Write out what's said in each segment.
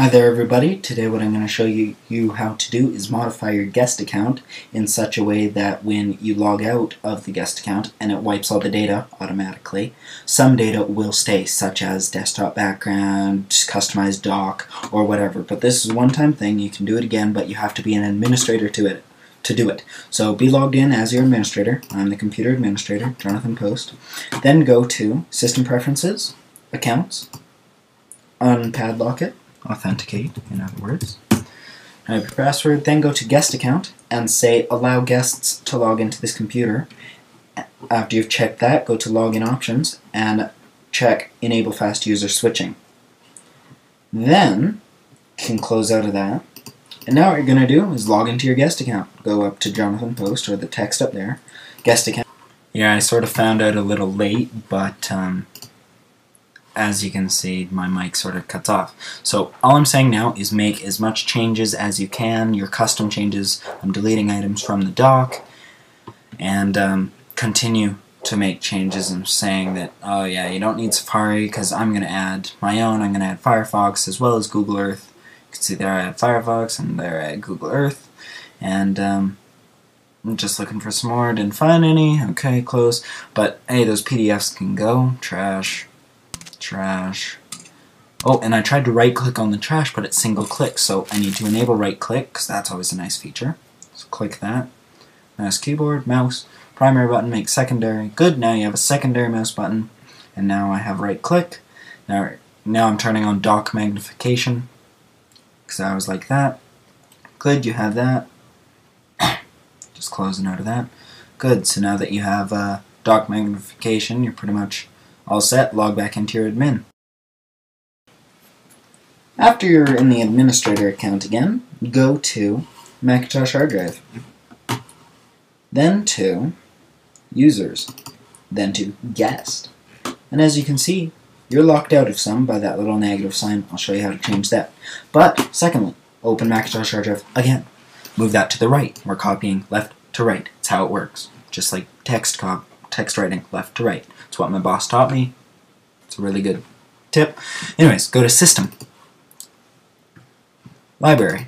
Hi there everybody, today what I'm going to show you how to do is modify your guest account in such a way that when you log out of the guest account and it wipes all the data automatically, some data will stay, such as desktop background, customized doc, or whatever. But this is a one-time thing, you can do it again, but you have to be an administrator to do it. So be logged in as your administrator. I'm the computer administrator, Jonathan Post. Then go to System Preferences, Accounts, unpadlock it, authenticate, in other words. Type your password, then go to guest account and say allow guests to log into this computer. After you've checked that, go to login options and check enable fast user switching. Then you can close out of that. And now what you're going to do is log into your guest account. Go up to Jonathan Post or the text up there. Guest account. Yeah, I sort of found out a little late, but as you can see, my mic sort of cuts off. So all I'm saying now is make as much changes as you can, your custom changes. I'm deleting items from the doc, and continue to make changes. I'm saying that, oh yeah, you don't need Safari because I'm going to add my own. I'm going to add Firefox as well as Google Earth. You can see there I have Firefox and there I have Google Earth. And I'm just looking for some more. Didn't find any. Okay, close. But hey, those PDFs can go. Trash. Oh, and I tried to right-click on the trash, but it's single-click, so I need to enable right-click, because that's always a nice feature. So click that. Mouse, keyboard, mouse, primary button, make secondary. Good, now you have a secondary mouse button, and now I have right-click. Now I'm turning on dock magnification, because I was like that. Good, you have that. Just closing out of that. Good, so now that you have dock magnification, you're pretty much all set. Log back into your admin. After you're in the administrator account again, go to Macintosh hard drive, then to users, then to guest. And as you can see, you're locked out of some by that little negative sign. I'll show you how to change that. But secondly, open Macintosh hard drive again. Move that to the right. We're copying left to right. It's how it works. Just like text writing left to right. It's what my boss taught me. It's a really good tip. Anyways, go to System, Library.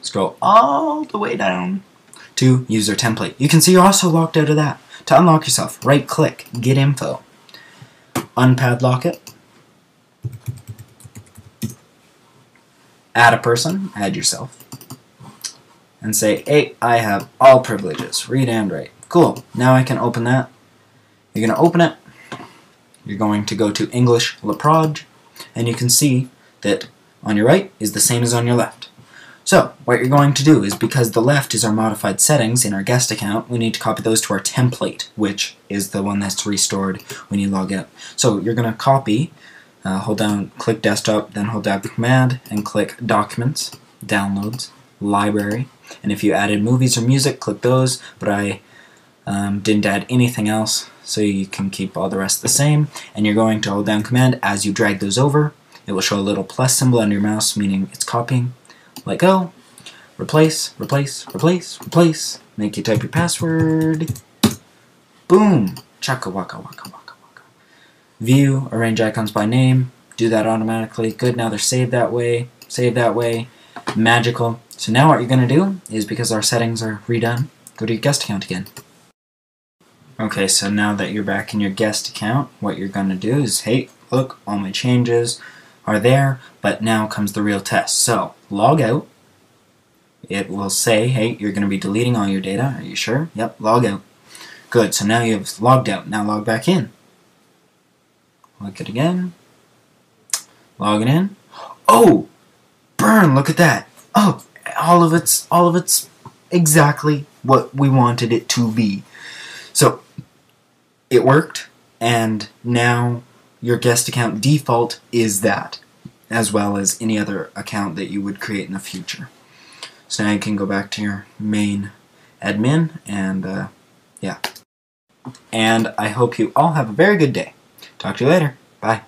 Scroll all the way down to User Template. You can see you're also locked out of that. To unlock yourself, right-click, Get Info. Unpadlock it. Add a person, add yourself. And say, hey, I have all privileges, read and write. Cool, now I can open that. You're going to open it, you're going to go to English Leproj, and you can see that on your right is the same as on your left. So what you're going to do is, because the left is our modified settings in our guest account, we need to copy those to our template, which is the one that's restored when you log out. So you're going to copy, hold down, click desktop, then hold down the command and click documents, downloads, library, and if you added movies or music, click those, but I didn't add anything else, so you can keep all the rest the same. And you're going to hold down command as you drag those over. It will show a little plus symbol under your mouse, meaning it's copying. Let go, replace, replace, replace, replace, make you type your password, boom, chaka waka waka waka waka. View, arrange icons by name, do that automatically. Good, now they're saved that way, magical. So now what you're going to do is, because our settings are redone, go to your guest account again. Okay, so now that you're back in your guest account, what you're going to do is, hey, look, all my changes are there, but now comes the real test. So, log out. It will say, hey, you're going to be deleting all your data. Are you sure? Yep, log out. Good, so now you've logged out. Now log back in. Look it again. Log it in. Oh! Burn! Look at that! Oh! All of it's exactly what we wanted it to be. So, it worked, and now your guest account default is that, as well as any other account that you would create in the future. So now you can go back to your main admin, and yeah. And I hope you all have a very good day. Talk to you later. Bye.